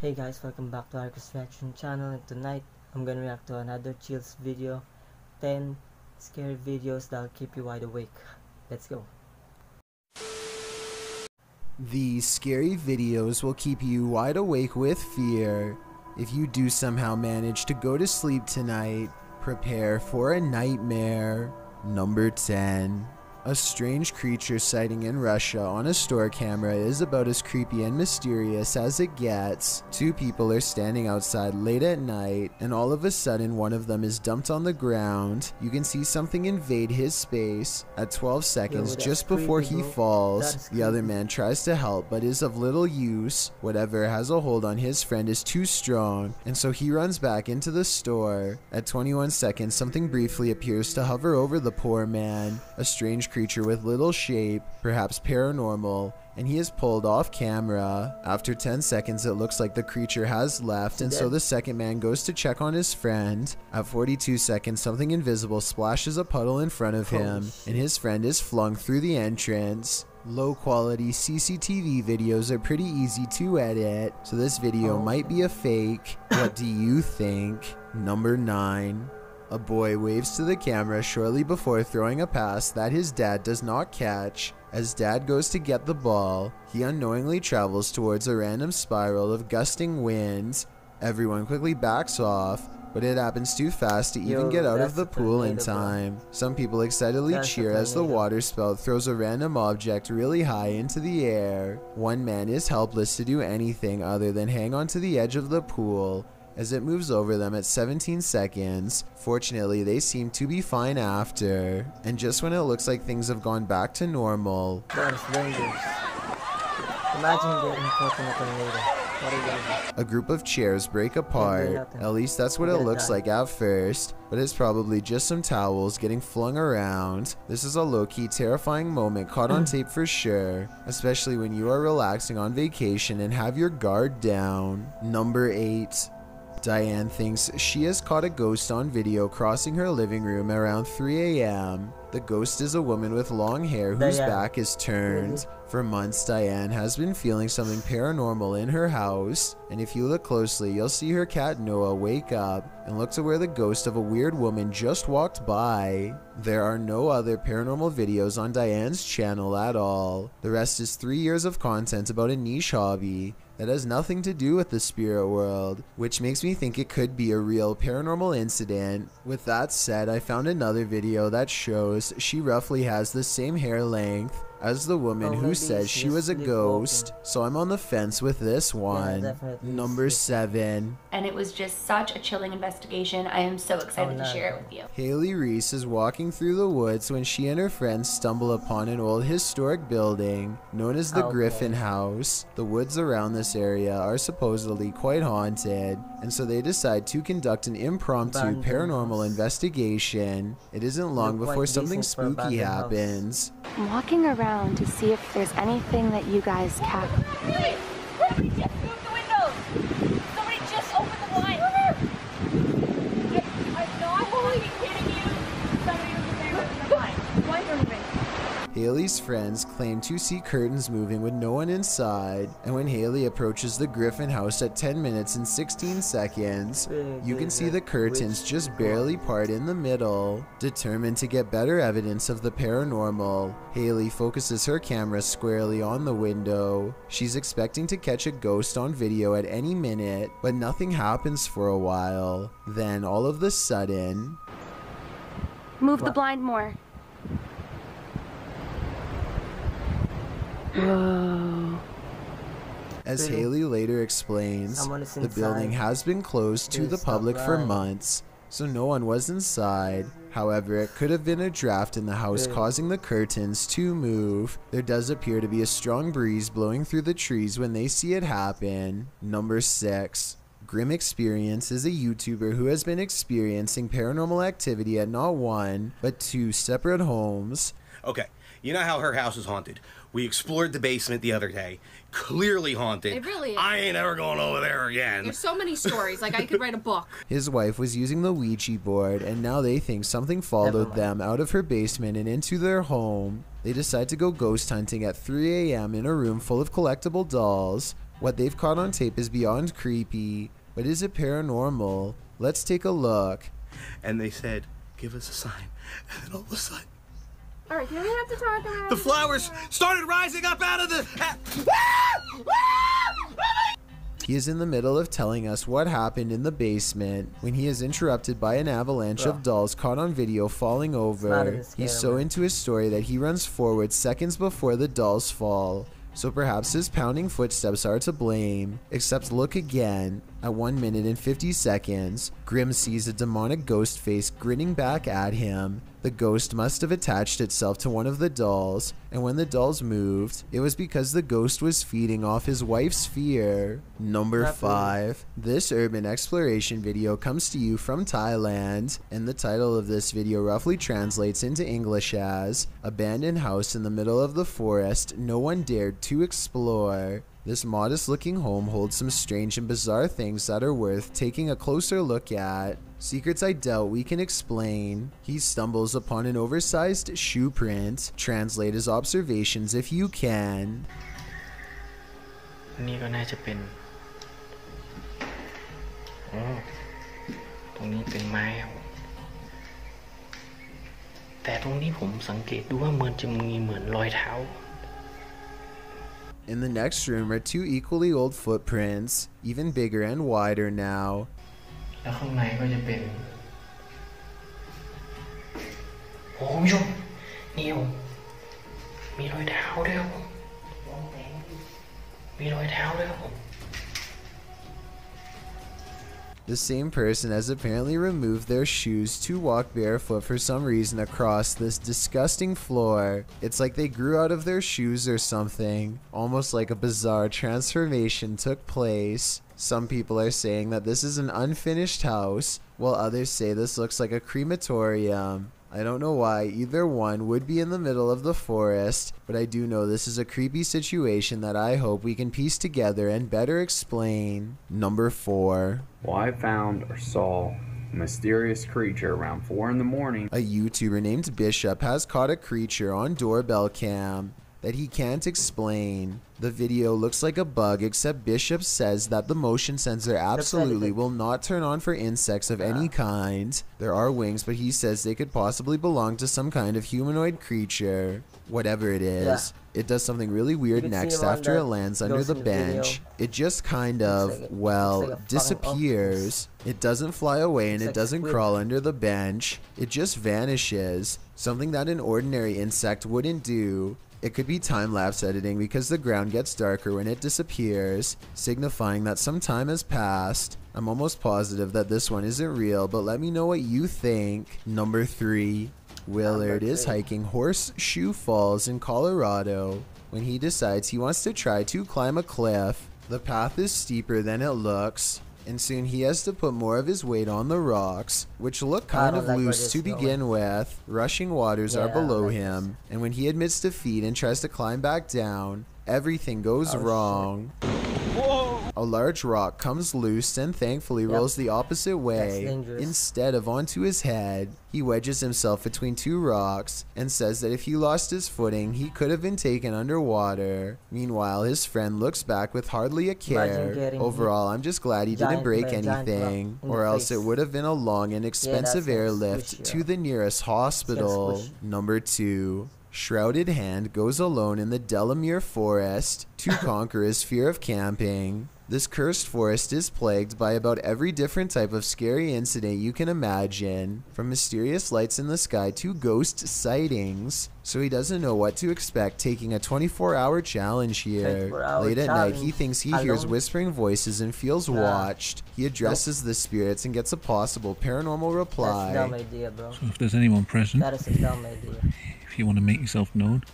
Hey guys, welcome back to Hariku's Reaction channel, and tonight I'm gonna react to another Chills video. 10 scary videos that'll keep you wide awake. Let's go. These scary videos will keep you wide awake with fear. If you do somehow manage to go to sleep tonight, prepare for a nightmare. Number 10. A strange creature sighting in Russia on a store camera is about as creepy and mysterious as it gets. Two people are standing outside late at night, and all of a sudden one of them is dumped on the ground. You can see something invade his space. At 12 seconds, just before he falls, the other man tries to help but is of little use. Whatever has a hold on his friend is too strong, and so he runs back into the store. At 21 seconds, something briefly appears to hover over the poor man. A strange creature with little shape, perhaps paranormal, and he is pulled off camera. After 10 seconds, it looks like the creature has left, and so the second man goes to check on his friend. At 42 seconds, something invisible splashes a puddle in front of him, and his friend is flung through the entrance. Low-quality CCTV videos are pretty easy to edit, so this video might be a fake. What do you think? Number 9. A boy waves to the camera shortly before throwing a pass that his dad does not catch. As dad goes to get the ball, he unknowingly travels towards a random spiral of gusting winds. Everyone quickly backs off, but it happens too fast to even get out of the pool in time. Some people excitedly cheer as the water spout throws a random object really high into the air. One man is helpless to do anything other than hang onto the edge of the pool as it moves over them at 17 seconds. Fortunately, they seem to be fine after. And just when it looks like things have gone back to normal. That is dangerous. Imagine getting caught in a tornado. A group of chairs break apart. At least that's what it looks like at first, but it's probably just some towels getting flung around. This is a low-key terrifying moment caught on tape for sure, especially when you are relaxing on vacation and have your guard down. Number 8. Diane thinks she has caught a ghost on video crossing her living room around 3 a.m. The ghost is a woman with long hair whose back is turned. For months, Diane has been feeling something paranormal in her house, and if you look closely, you'll see her cat Noah wake up and look to where the ghost of a weird woman just walked by. There are no other paranormal videos on Diane's channel at all. The rest is 3 years of content about a niche hobby that has nothing to do with the spirit world, which makes me think it could be a real paranormal incident. With that said, I found another video that shows she roughly has the same hair length as the woman who says she was a ghost, so I'm on the fence with this one. Number 7. And it was just such a chilling investigation. I am so excited to share it with you. Haley Reese is walking through the woods when she and her friends stumble upon an old historic building known as the Griffin House. The woods around this area are supposedly quite haunted, and so they decide to conduct an impromptu paranormal investigation. It isn't long before something spooky happens. I'm walking around to see if there's anything that you guys can. Somebody just moved the windows! Somebody just opened the blind! I'm not fucking kidding you! Somebody opened the blind. Blinds are moving. Haley's friends claim to see curtains moving with no one inside, and when Haley approaches the Griffin House at 10 minutes and 16 seconds, you can see the curtains just barely part in the middle. Determined to get better evidence of the paranormal, Haley focuses her camera squarely on the window. She's expecting to catch a ghost on video at any minute, but nothing happens for a while. Then, all of a sudden... Move the blind more. Whoa. As Haley later explains, the building has been closed to the public for months, so no one was inside. However, it could have been a draft in the house causing the curtains to move. There does appear to be a strong breeze blowing through the trees when they see it happen. Number 6. Grim Experience is a YouTuber who has been experiencing paranormal activity at not one, but two separate homes. Okay, you know how her house is haunted. We explored the basement the other day. Clearly haunted. It really is. I ain't ever going over there again. There's so many stories. Like, I could write a book. His wife was using the Ouija board, and now they think something followed them out of her basement and into their home. They decide to go ghost hunting at 3 a.m. in a room full of collectible dolls. What they've caught on tape is beyond creepy, but is it paranormal? Let's take a look. And they said, give us a sign. And then all of a sudden, all right, do we have to talk about the flowers started rising up out of the... He is in the middle of telling us what happened in the basement when he is interrupted by an avalanche of dolls caught on video falling over. He's so into his story that he runs forward seconds before the dolls fall. So perhaps his pounding footsteps are to blame. Except look again. At 1 minute and 50 seconds, Grim sees a demonic ghost face grinning back at him. The ghost must have attached itself to one of the dolls, and when the dolls moved, it was because the ghost was feeding off his wife's fear. Number 5. This urban exploration video comes to you from Thailand, and the title of this video roughly translates into English as, abandoned house in the middle of the forest no one dared to explore. This modest-looking home holds some strange and bizarre things that are worth taking a closer look at. Secrets I doubt we can explain. He stumbles upon an oversized shoe print. Translate his observations if you can. In the next room are two equally old footprints, even bigger and wider now. The same person has apparently removed their shoes to walk barefoot for some reason across this disgusting floor. It's like they grew out of their shoes or something, almost like a bizarre transformation took place. Some people are saying that this is an unfinished house, while others say this looks like a crematorium. I don't know why either one would be in the middle of the forest, but I do know this is a creepy situation that I hope we can piece together and better explain. Number 4. Well, I found or saw a mysterious creature around 4 in the morning. A YouTuber named Bishop has caught a creature on doorbell cam that he can't explain. The video looks like a bug, except Bishop says that the motion sensor absolutely will not turn on for insects of any kind. There are wings, but he says they could possibly belong to some kind of humanoid creature. Whatever it is, it does something really weird next after it lands under the bench. It just kind of, well, disappears. It doesn't fly away and it doesn't crawl under the bench. It just vanishes, something that an ordinary insect wouldn't do. It could be time-lapse editing because the ground gets darker when it disappears, signifying that some time has passed. I'm almost positive that this one isn't real, but let me know what you think. Number 3. Willard is hiking Horseshoe Falls in Colorado when he decides he wants to try to climb a cliff. The path is steeper than it looks, and soon he has to put more of his weight on the rocks, which look kind of loose to begin with. Rushing waters are below him, and when he admits defeat and tries to climb back down, everything goes wrong. A large rock comes loose and thankfully rolls the opposite way instead of onto his head. He wedges himself between two rocks and says that if he lost his footing, he could have been taken underwater. Meanwhile, his friend looks back with hardly a care. Overall, I'm just glad he didn't break anything, or else it would have been a long and expensive airlift to the nearest hospital. Number 2. Shrouded Hand goes alone in the Delamere Forest to conquer his fear of camping. This cursed forest is plagued by about every different type of scary incident you can imagine, from mysterious lights in the sky to ghost sightings. So he doesn't know what to expect taking a 24-hour challenge here. Late at night, he thinks he hears whispering voices and feels watched. He addresses the spirits and gets a possible paranormal reply. That's a dumb idea, bro. So if there's anyone present, that is a dumb idea. If you want to make yourself known,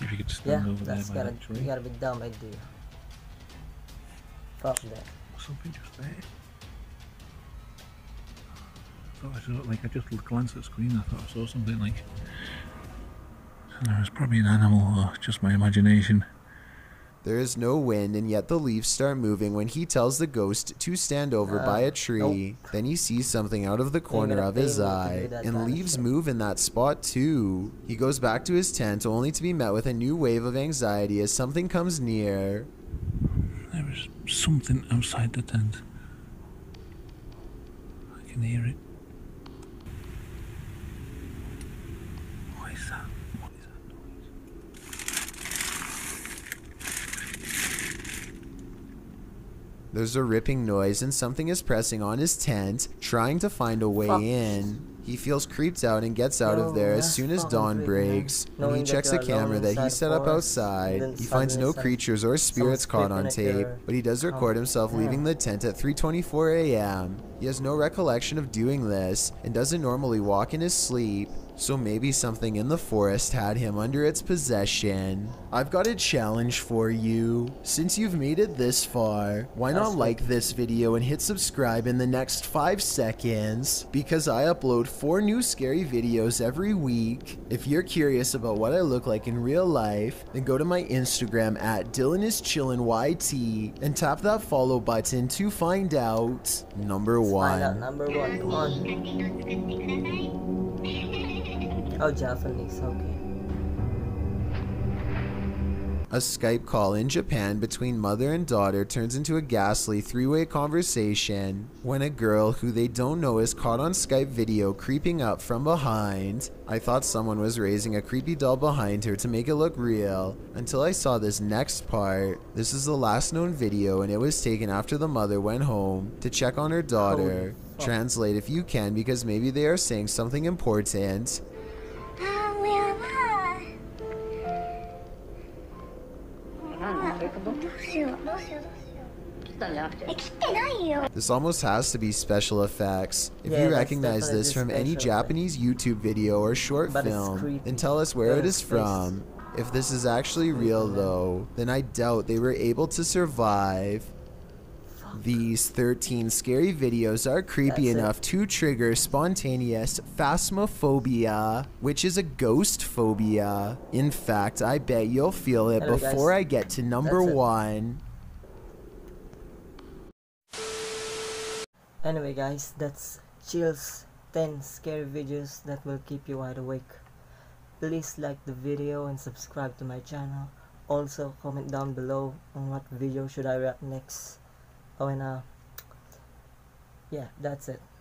if you could stand over there by that tree. You gotta be dumb idea. Fuck that. Something just there. I just glanced at the screen. I thought I saw something like. There was probably an animal, or just my imagination. There is no wind, and yet the leaves start moving when he tells the ghost to stand over by a tree. Then he sees something out of the corner of his eye, and leaves move in that spot too. He goes back to his tent, only to be met with a new wave of anxiety as something comes near. There's something outside the tent. I can hear it. What is that? What is that noise? There's a ripping noise and something is pressing on his tent, trying to find a way in. He feels creeped out and gets out of there as soon as dawn breaks. When he checks the camera that he set up outside, he finds no creatures or spirits caught on tape, but he does record himself leaving the tent at 3:24 a.m. He has no recollection of doing this and doesn't normally walk in his sleep, so maybe something in the forest had him under its possession. I've got a challenge for you. Since you've made it this far, why not like this video and hit subscribe in the next 5 seconds? Because I upload 4 new scary videos every week. If you're curious about what I look like in real life, then go to my Instagram at DylanIsChillinYT and tap that follow button to find out number one. Oh, Japanese, okay. A Skype call in Japan between mother and daughter turns into a ghastly 3-way conversation when a girl who they don't know is caught on Skype video creeping up from behind. I thought someone was raising a creepy doll behind her to make it look real until I saw this next part. This is the last known video and it was taken after the mother went home to check on her daughter. Translate if you can, because maybe they are saying something important. This almost has to be special effects. If you recognize this from any Japanese YouTube video or short film, then tell us where it is from. If this is actually real though, then I doubt they were able to survive. These 13 scary videos are creepy enough to trigger spontaneous phasmophobia, which is a ghost phobia. In fact, I bet you'll feel it before I get to number 1. Anyway guys, that's Chills 10 scary videos that will keep you wide awake. Please like the video and subscribe to my channel. Also, comment down below on what video should I react next. Oh, and yeah, that's it.